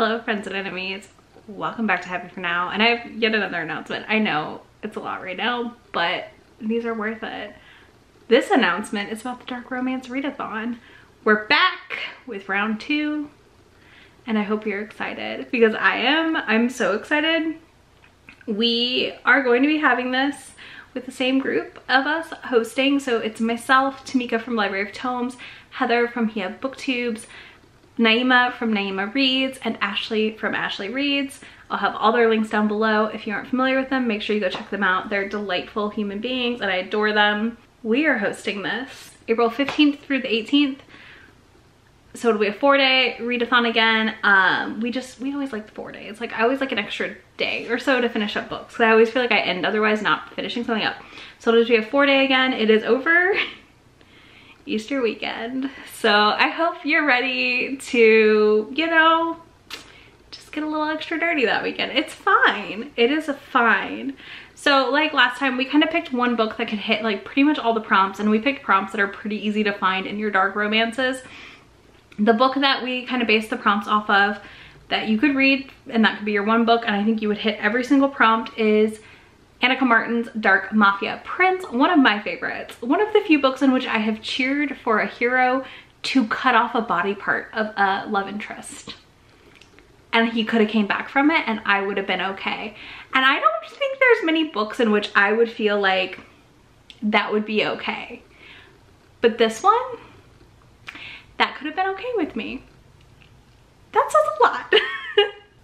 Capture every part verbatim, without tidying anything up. Hello friends and enemies, welcome back to Happy for Now, and I have yet another announcement. I know it's a lot right now, but these are worth it. This announcement is about the Dark Romance Readathon. We're back with round two, and I hope you're excited, because I am. I'm so excited. We are going to be having this with the same group of us hosting, so it's myself, Tamika from Library of Tomes, Heather from heabooktubes, Naima from Naima Reads, and Ashley from Ashley Reads. I'll have all their links down below. If you aren't familiar with them, make sure you go check them out. They're delightful human beings and I adore them. We are hosting this April fifteenth through the eighteenth. So it'll be a four-day readathon again. Um, we just, we always like the four days. Like I always like an extra day or so to finish up books. Cause I always feel like I end otherwise not finishing something up. So it'll just be a four day again. It is over Easter weekend, so I hope you're ready to, you know, just get a little extra dirty that weekend. It's fine. It is a fine. So like last time, we kind of picked one book that could hit like pretty much all the prompts, and we picked prompts that are pretty easy to find in your dark romances. The book that we kind of based the prompts off of that you could read, and that could be your one book, and I think you would hit every single prompt, is Annika Martin's Dark Mafia Prince, one of my favorites. One of the few books in which I have cheered for a hero to cut off a body part of a love interest. And he could have came back from it and I would have been okay. And I don't think there's many books in which I would feel like that would be okay. But this one, that could have been okay with me. That says a lot.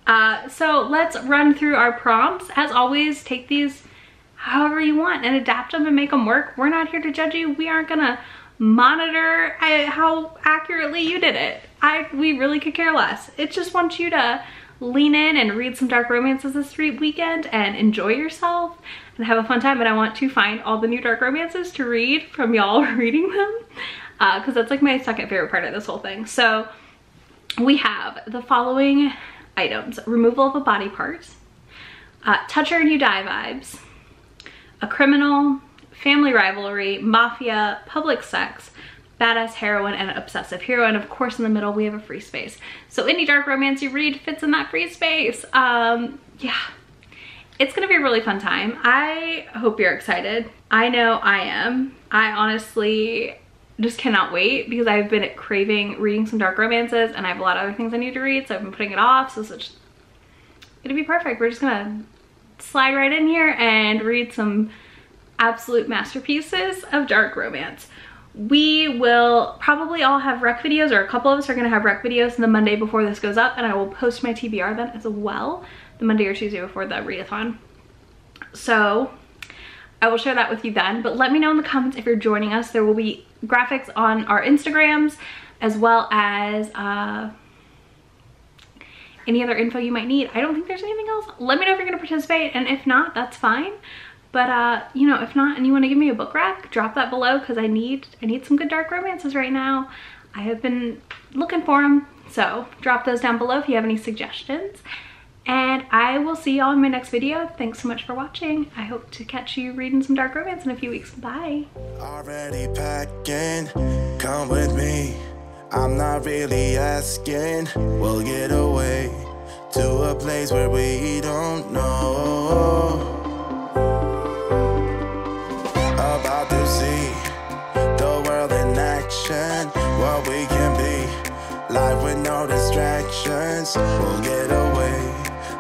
Uh, so let's run through our prompts. As always, take these however you want and adapt them and make them work. We're not here to judge you. We aren't gonna monitor how accurately you did it. I we really could care less. It just wants you to lean in and read some dark romances this weekend and enjoy yourself and have a fun time. And I want to find all the new dark romances to read from y'all reading them, uh, because that's like my second favorite part of this whole thing. So we have the following items: removal of a body part, uh, touch her and you die vibes, a criminal, family rivalry, mafia, public sex, badass heroine, and an obsessive hero. And of course in the middle we have a free space. So any dark romance you read fits in that free space. Um, yeah, it's gonna be a really fun time. I hope you're excited. I know I am. I honestly just cannot wait, because I've been craving reading some dark romances and I have a lot of other things I need to read, so I've been putting it off. So it's just gonna be perfect. We're just gonna slide right in here and read some absolute masterpieces of dark romance. We will probably all have rec videos, or a couple of us are gonna have rec videos on the Monday before this goes up, and I will post my T B R then as well, the Monday or Tuesday before the readathon. So I will share that with you then, but let me know in the comments if you're joining us. There will be graphics on our Instagrams, as well as uh, any other info you might need. I don't think there's anything else. Let me know if you're going to participate, and if not, that's fine. But uh, you know, if not, and you want to give me a book rack, drop that below, because I need I need some good dark romances right now. I have been looking for them, so drop those down below if you have any suggestions. And I will see y'all in my next video. Thanks so much for watching. I hope to catch you reading some dark romance in a few weeks. Bye. Already packing, come with me. I'm not really asking. We'll get away to a place where we don't know. About to see the world in action. What we can be, life with no distractions. We'll get away.